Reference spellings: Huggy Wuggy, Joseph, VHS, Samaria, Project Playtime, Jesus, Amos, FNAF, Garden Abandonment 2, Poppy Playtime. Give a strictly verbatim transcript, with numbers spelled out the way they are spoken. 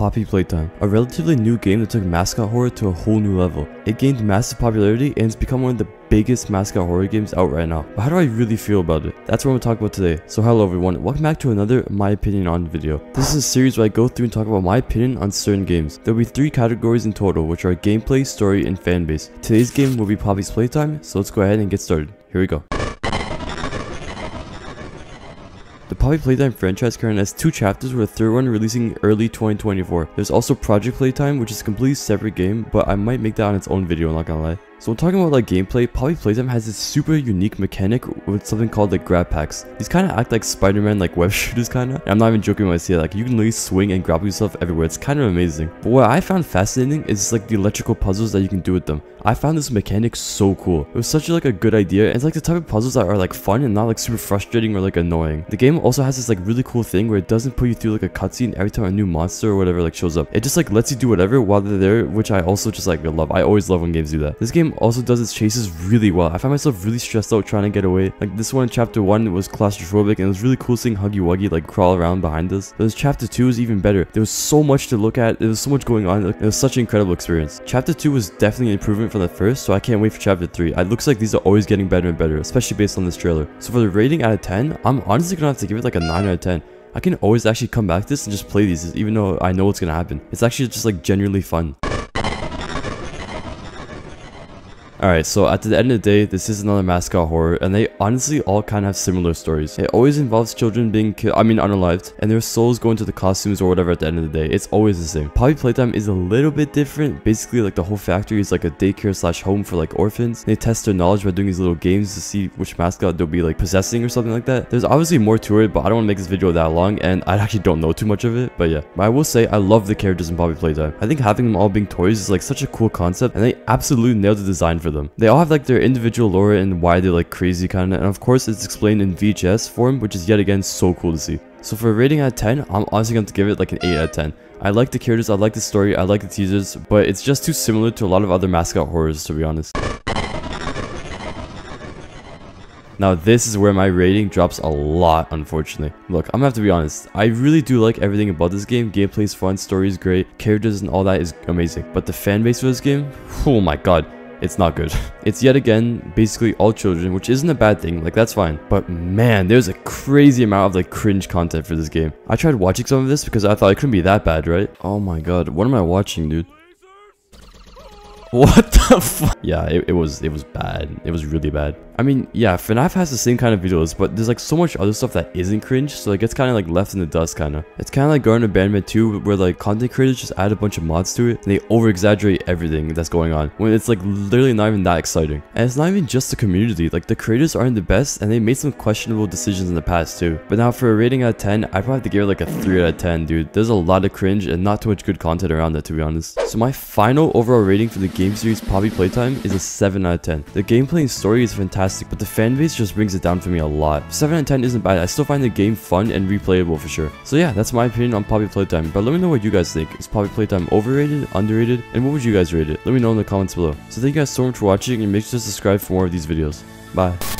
Poppy Playtime, a relatively new game that took mascot horror to a whole new level. It gained massive popularity and it's become one of the biggest mascot horror games out right now. But how do I really feel about it? That's what I'm going to talk about today. So hello everyone, welcome back to another My Opinion On video. This is a series where I go through and talk about my opinion on certain games. There will be three categories in total, which are gameplay, story, and fan base. Today's game will be Poppy's Playtime, so let's go ahead and get started. Here we go. The Poppy Playtime franchise currently has two chapters, with a third one releasing early twenty twenty-four. There's also Project Playtime, which is a completely separate game, but I might make that on its own video, I'm not gonna lie. So when talking about like gameplay, Poppy Playtime has this super unique mechanic with something called like grab packs. These kind of act like Spider-Man like web shooters kind of. I'm not even joking when I say that. Like you can literally swing and grapple yourself everywhere. It's kind of amazing. But what I found fascinating is like the electrical puzzles that you can do with them. I found this mechanic so cool. It was such like a good idea. And it's like the type of puzzles that are like fun and not like super frustrating or like annoying. The game also has this like really cool thing where it doesn't put you through like a cutscene every time a new monster or whatever like shows up. It just like lets you do whatever while they're there, which I also just like love. I always love when games do that. This game also does its chases really well. I find myself really stressed out trying to get away. Like this one in chapter one was claustrophobic and it was really cool seeing Huggy Wuggy like crawl around behind us. But this chapter two was even better. There was so much to look at. There was so much going on. It was such an incredible experience. Chapter two was definitely an improvement from the first, so I can't wait for chapter three. It looks like these are always getting better and better, especially based on this trailer. So for the rating out of ten, I'm honestly gonna have to give it like a nine out of ten. I can always actually come back to this and just play these even though I know what's gonna happen. It's actually just like genuinely fun. Alright, so at the end of the day, this is another mascot horror, and they honestly all kind of have similar stories. It always involves children being killed, I mean unalived, and their souls go into the costumes or whatever at the end of the day. It's always the same. Poppy Playtime is a little bit different. Basically, like the whole factory is like a daycare slash home for like orphans. They test their knowledge by doing these little games to see which mascot they'll be like possessing or something like that. There's obviously more to it, but I don't want to make this video that long, and I actually don't know too much of it, but yeah. But I will say, I love the characters in Poppy Playtime. I think having them all being toys is like such a cool concept, and they absolutely nailed the design for them. They all have like their individual lore and why they're like crazy kinda, and of course it's explained in V H S form, which is yet again so cool to see. So for a rating out of ten, I'm honestly going to give it like an eight out of ten. I like the characters, I like the story, I like the teasers, but it's just too similar to a lot of other mascot horrors to be honest. Now this is where my rating drops a lot, unfortunately. Look, I'm gonna have to be honest, I really do like everything about this game. Gameplay is fun, story is great, characters and all that is amazing, but the fan base for this game, oh my god. It's not good. It's yet again basically all children, which isn't a bad thing, like that's fine, but man, there's a crazy amount of like cringe content for this game. I tried watching some of this because I thought it couldn't be that bad, right? Oh my god, what am I watching, dude? What the fuck? Yeah, it, it was it was bad. It was really bad. I mean, yeah, FNAF has the same kind of videos, but there's like so much other stuff that isn't cringe, so it gets kind of like left in the dust kind of. It's kind of like Garden Abandonment two, where like content creators just add a bunch of mods to it, and they over-exaggerate everything that's going on, when it's like literally not even that exciting. And it's not even just the community, like the creators aren't the best, and they made some questionable decisions in the past too. But now for a rating out of ten, I'd probably have to give it like a three out of ten, dude. There's a lot of cringe and not too much good content around that, to be honest. So my final overall rating for the game Game series Poppy Playtime is a seven out of ten. The gameplay and story is fantastic, but the fan base just brings it down for me a lot. seven out of ten isn't bad. I still find the game fun and replayable for sure. So yeah, that's my opinion on Poppy Playtime, but let me know what you guys think. Is Poppy Playtime overrated, underrated, and what would you guys rate it? Let me know in the comments below. So thank you guys so much for watching, and make sure to subscribe for more of these videos. Bye.